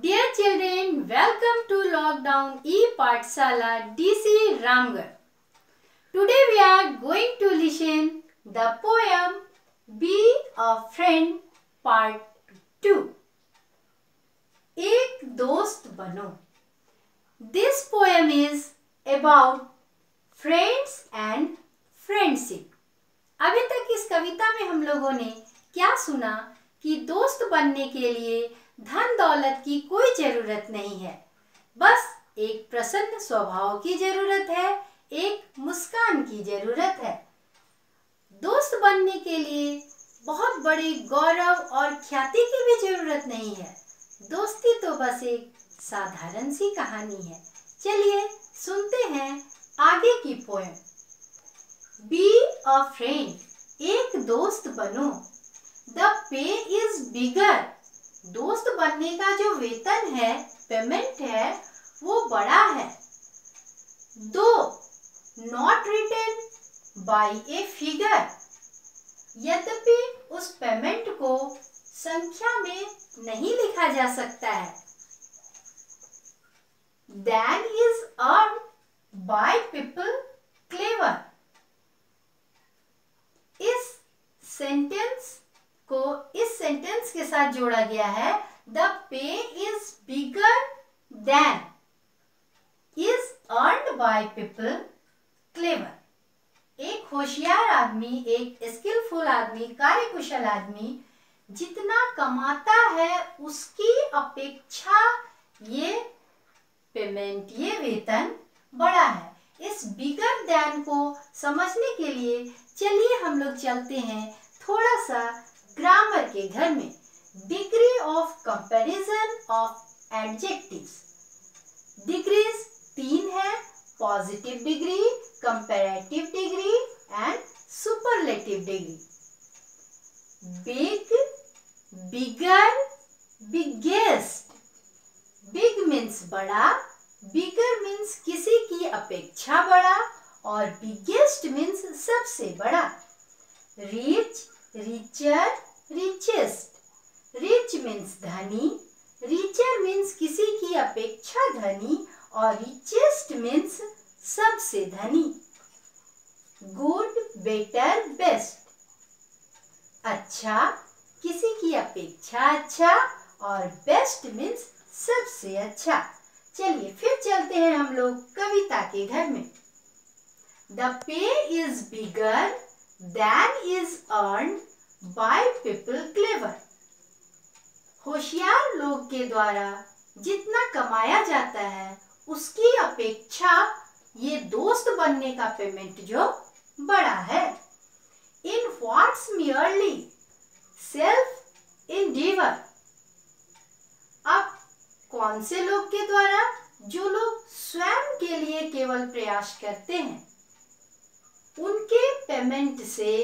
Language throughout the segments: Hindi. Dear children, welcome to Lockdown E-Pathshala, DC Ramgarh. Today we are going to listen the poem Be a Friend Part 2. एक दोस्त बनो. This poem is about friends and friendship. अभी तक इस कविता में हम लोगों ने क्या सुना कि दोस्त बनने के लिए धन दौलत की कोई जरूरत नहीं है, बस एक प्रसन्न स्वभाव की जरूरत है, एक मुस्कान की जरूरत है। दोस्त बनने के लिए बहुत बड़े गौरव और ख्याति की भी जरूरत नहीं है। दोस्ती तो बस एक साधारण सी कहानी है। चलिए सुनते हैं आगे की पोएम। बी अ फ्रेंड, एक दोस्त बनो। The pay is bigger. दोस्त बनने का जो वेतन है, पेमेंट है, वो बड़ा है। दो, not written by a figure. यद्यपि उस पेमेंट को संख्या में नहीं लिखा जा सकता है। Than is earned by people clever. इस सेंटेंस के साथ जोड़ा गया है the pay is bigger than is earned by people clever. एक होशियार आदमी, एक स्किलफुल आदमी, कार्यकुशल आदमी जितना कमाता है उसकी अपेक्षा ये पेमेंट, ये वेतन बड़ा है। इस बिगर देन को समझने के लिए चलिए हम लोग चलते हैं थोड़ा सा ग्रामर के घर में। Degree of comparison of adjectives. Degrees 3 है, positive degree, comparative degree and superlative degree. Big, bigger, biggest. Big means बड़ा, बिगर मीन्स किसी की अपेक्षा बड़ा और बिगेस्ट मीन्स सबसे बड़ा। Rich, richer, richest. Rich means धनी, रिचर मीन्स किसी की अपेक्षा धनी और रिचेस्ट मीन्स सबसे धनी। Good, better, best. अच्छा, किसी की अपेक्षा अच्छा और बेस्ट मीन्स सबसे अच्छा। चलिए फिर चलते हैं हम लोग कविता के घर में। The pay is bigger Than is earned by people clever. होशियार लोग के द्वारा जितना कमाया जाता है उसकी अपेक्षा ये दोस्त बनने का पेमेंट जो बड़ा है। In what's merely self endeavor. अब कौन से लोग के द्वारा? जो लोग स्वयं के लिए केवल प्रयास करते हैं उनके पेमेंट से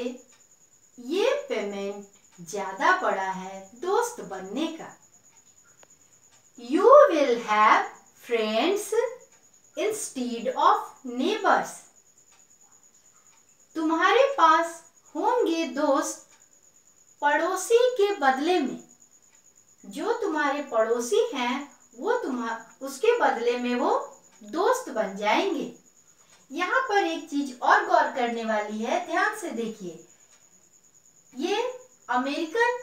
ये पेमेंट ज्यादा बड़ा है दोस्त बनने का। You will have friends instead of neighbors. तुम्हारे पास होंगे दोस्त पड़ोसी के बदले में। जो तुम्हारे पड़ोसी हैं वो उसके बदले में वो दोस्त बन जाएंगे। यहाँ पर एक चीज और गौर करने वाली है, ध्यान से देखिए। ये अमेरिकन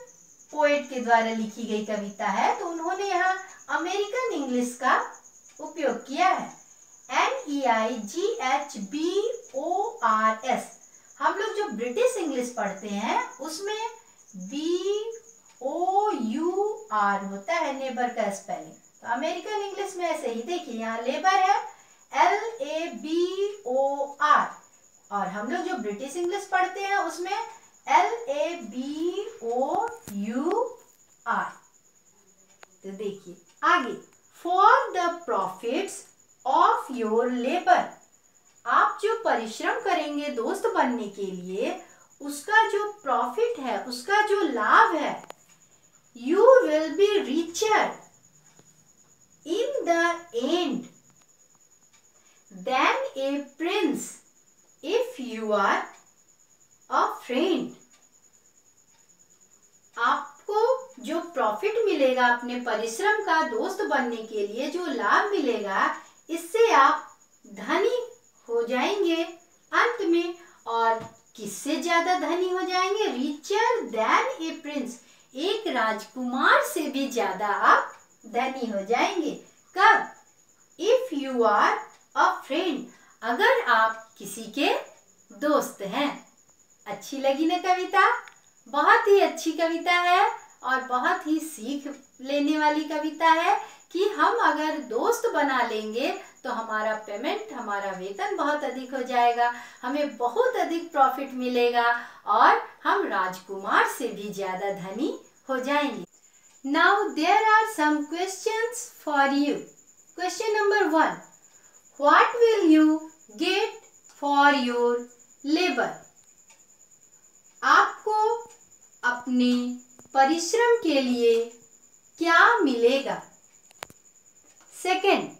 पोएट के द्वारा लिखी गई कविता है तो उन्होंने यहाँ अमेरिकन इंग्लिश का उपयोग किया है। NEIGHBORS। हम लोग जो ब्रिटिश इंग्लिश पढ़ते हैं उसमें BOUR होता है नेबर का स्पेलिंग। तो अमेरिकन इंग्लिश में ऐसे ही देखिए, यहाँ लेबर है LABOR और हम लोग जो ब्रिटिश इंग्लिश पढ़ते हैं उसमें LABOUR। तो देखिए आगे, for the profits of your labour. आप जो परिश्रम करेंगे दोस्त बनने के लिए उसका जो प्रॉफिट है, उसका जो लाभ है, you will be richer in the end Than a prince if you are a friend. आपको जो प्रॉफिट मिलेगा अपने परिश्रम का दोस्त बनने के लिए, जो लाभ मिलेगा, इससे आप धनी हो जाएंगे अंत में। और किससे ज्यादा धनी हो जाएंगे? रिचर देन ए प्रिंस, एक राजकुमार से भी ज्यादा आप धनी हो जाएंगे। कब? If you are a friend, अगर आप किसी के दोस्त हैं। अच्छी लगी ना कविता? बहुत ही अच्छी कविता है और बहुत ही सीख लेने वाली कविता है कि हम अगर दोस्त बना लेंगे तो हमारा पेमेंट, हमारा वेतन बहुत अधिक हो जाएगा, हमें बहुत अधिक प्रॉफिट मिलेगा और हम राजकुमार से भी ज़्यादा धनी हो जाएंगे। Now there are some questions for you. Question number 1, what will you get for your labour? आपको अपने परिश्रम के लिए क्या मिलेगा? Second,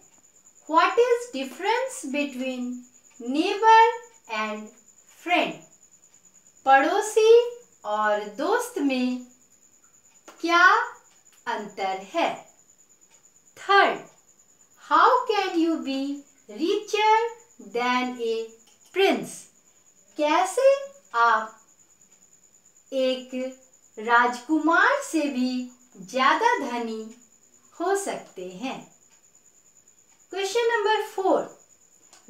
what is difference between neighbour and friend? पड़ोसी और दोस्त में क्या अंतर है? Third, how can you be richer than a prince? कैसे आप एक राजकुमार से भी ज्यादा धनी हो सकते हैं? Question number 4,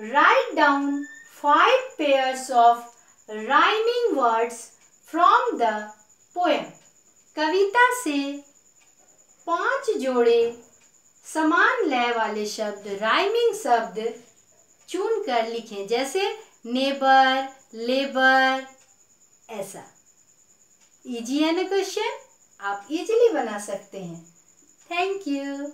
write down 5 pairs of rhyming words from the poem. कविता से 5 जोड़े समान लय वाले शब्द, राइमिंग शब्द चुन कर लिखें, जैसे नेबर, लेबर। ऐसा इजी है ना क्वेश्चन? आप इजीली बना सकते हैं। Thank you.